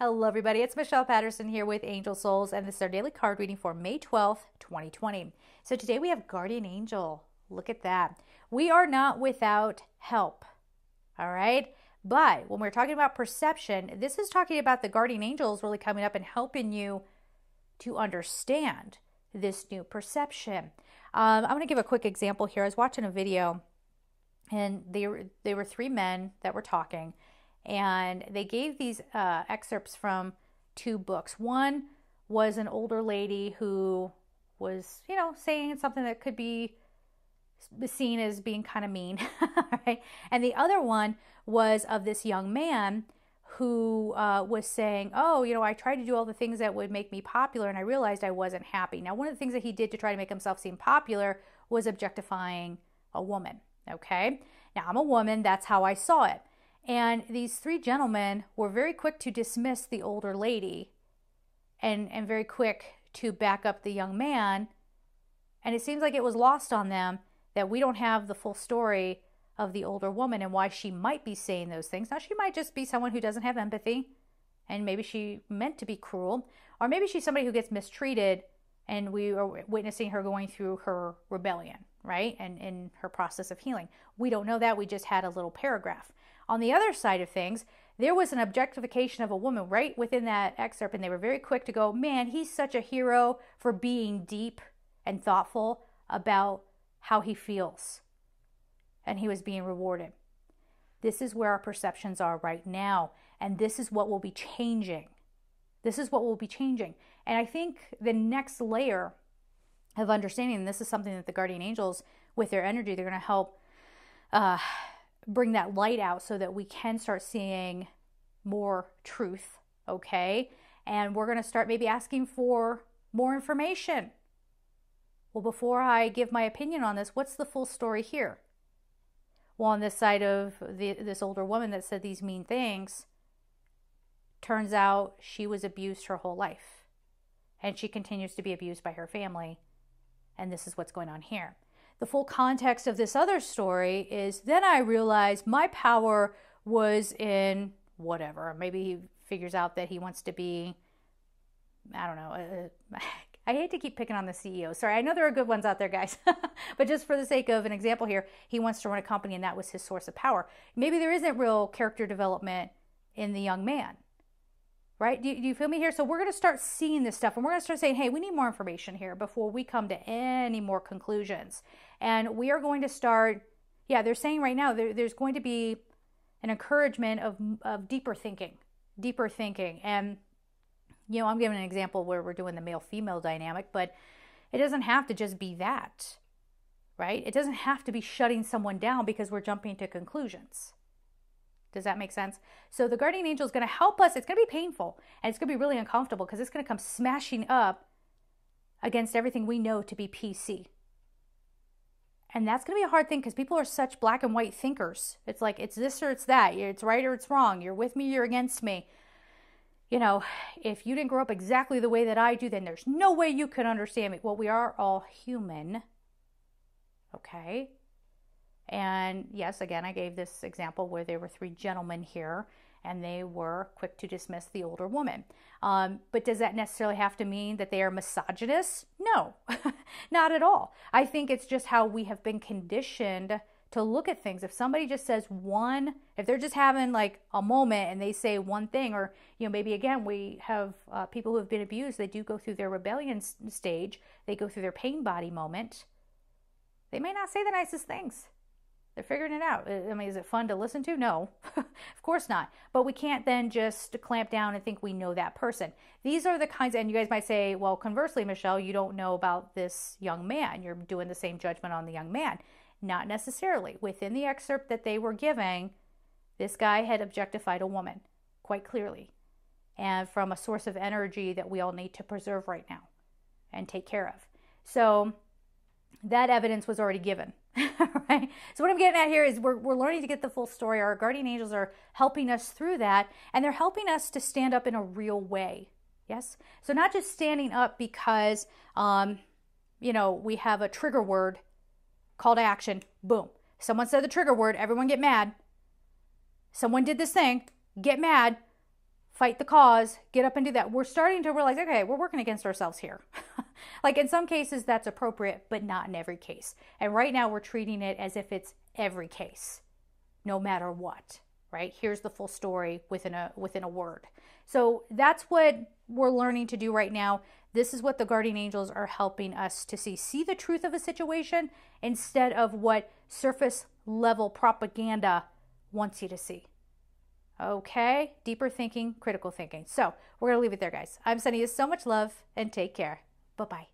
Hello everybody, it's Michelle Patterson here with Angel Souls, and this is our daily card reading for May 12th, 2020. So today we have Guardian Angel. Look at that. We are not without help, all right? But when we're talking about perception, this is talking about the Guardian Angels really coming up and helping you to understand this new perception. I'm going to give a quick example here. I was watching a video, and they were three men that were talking. And they gave these excerpts from two books. One was an older lady who was, you know, saying something that could be seen as being kind of mean, right? And the other one was of this young man who was saying, oh, you know, I tried to do all the things that would make me popular, and I realized I wasn't happy. Now, one of the things that he did to try to make himself seem popular was objectifying a woman, okay? Now, I'm a woman. That's how I saw it. And these three gentlemen were very quick to dismiss the older lady and very quick to back up the young man. And it seems like it was lost on them that we don't have the full story of the older woman and why she might be saying those things. Now, she might just be someone who doesn't have empathy, and maybe she meant to be cruel, or maybe she's somebody who gets mistreated and we are witnessing her going through her rebellion, right? And in her process of healing. We don't know that. We just had a little paragraph. On the other side of things, there was an objectification of a woman right within that excerpt, and they were very quick to go, man, he's such a hero for being deep and thoughtful about how he feels. And he was being rewarded. This is where our perceptions are right now, and this is what will be changing. This is what will be changing. And I think the next layer of understanding, and this is something that the Guardian Angels, with their energy, they're going to help bring that light out so that we can start seeing more truth, okay? And we're going to start maybe asking for more information. Well, before I give my opinion on this, what's the full story here? Well, on this side of this older woman that said these mean things, turns out she was abused her whole life. And she continues to be abused by her family. And this is what's going on here. The full context of this other story is then I realized my power was in whatever. Maybe he figures out that he wants to be, I don't know. I hate to keep picking on the CEO. Sorry, I know there are good ones out there, guys. But just for the sake of an example here, he wants to run a company, and that was his source of power. Maybe there isn't real character development in the young man, right? Do you feel me here? So we're going to start seeing this stuff, and we're going to start saying, hey, we need more information here before we come to any more conclusions. And we are going to start, yeah, they're saying right now there's going to be an encouragement of deeper thinking. And, you know, I'm giving an example where we're doing the male-female dynamic, but it doesn't have to just be that, right? It doesn't have to be shutting someone down because we're jumping to conclusions. Does that make sense? So the Guardian Angel is going to help us. It's going to be painful, and it's going to be really uncomfortable because it's going to come smashing up against everything we know to be PC. And that's going to be a hard thing because people are such black and white thinkers. It's like, it's this or it's that. It's right or it's wrong. You're with me, you're against me. You know, if you didn't grow up exactly the way that I do, then there's no way you could understand me. Well, we are all human, okay? And yes, again, I gave this example where there were three gentlemen here, and they were quick to dismiss the older woman. But does that necessarily have to mean that they are misogynists? No, not at all. I think it's just how we have been conditioned to look at things. If somebody just says one, if they're just having like a moment and they say one thing, or, you know, maybe again, we have people who have been abused, they do go through their rebellion stage, they go through their pain body moment. They may not say the nicest things. They're figuring it out. I mean, is it fun to listen to? No, of course not. But we can't then just clamp down and think we know that person. These are the kinds, and you guys might say, well, conversely, Michelle, you don't know about this young man. You're doing the same judgment on the young man. Not necessarily. Within the excerpt that they were giving, this guy had objectified a woman quite clearly, and from a source of energy that we all need to preserve right now and take care of. So that evidence was already given. Right? So what I'm getting at here is we're learning to get the full story. Our Guardian Angels are helping us through that, and they're helping us to stand up in a real way. Yes? So not just standing up because, you know, we have a trigger word, call to action, boom. Someone said the trigger word, everyone get mad. Someone did this thing, get mad. fight the cause, get up and do that. We're starting to realize, okay, we're working against ourselves here. Like in some cases that's appropriate, but not in every case. And right now we're treating it as if it's every case, no matter what, right? Here's the full story within a word. So that's what we're learning to do right now. This is what the guardian angels are helping us to see. See the truth of a situation instead of what surface level propaganda wants you to see. Okay, deeper thinking, critical thinking. So we're going to leave it there, guys. I'm sending you so much love and take care. Bye-bye.